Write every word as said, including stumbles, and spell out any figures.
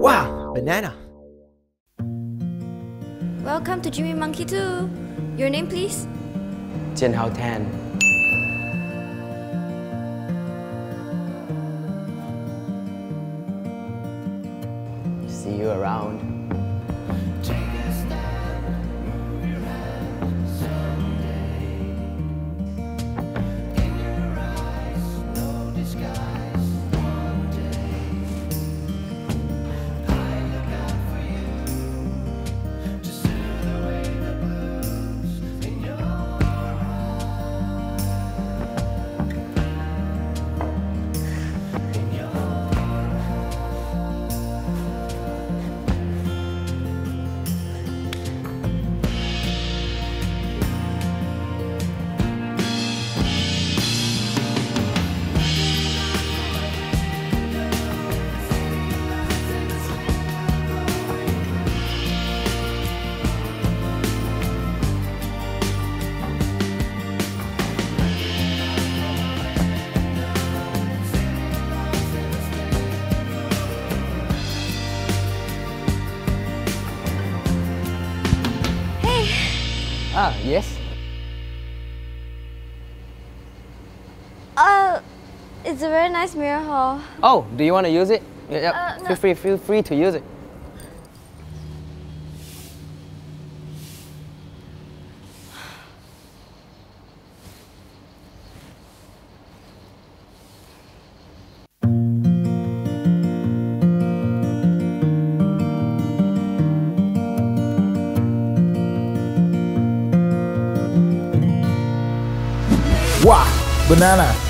Wow, banana. Welcome to Jimmy Monkey two. Your name, please? Jianhao Tan. See you around. Ah, yes. Uh, it's a very nice mirror hall. Oh, do you want to use it? Yeah, yeah. Uh, no. Feel free, feel free to use it. Wah, banana.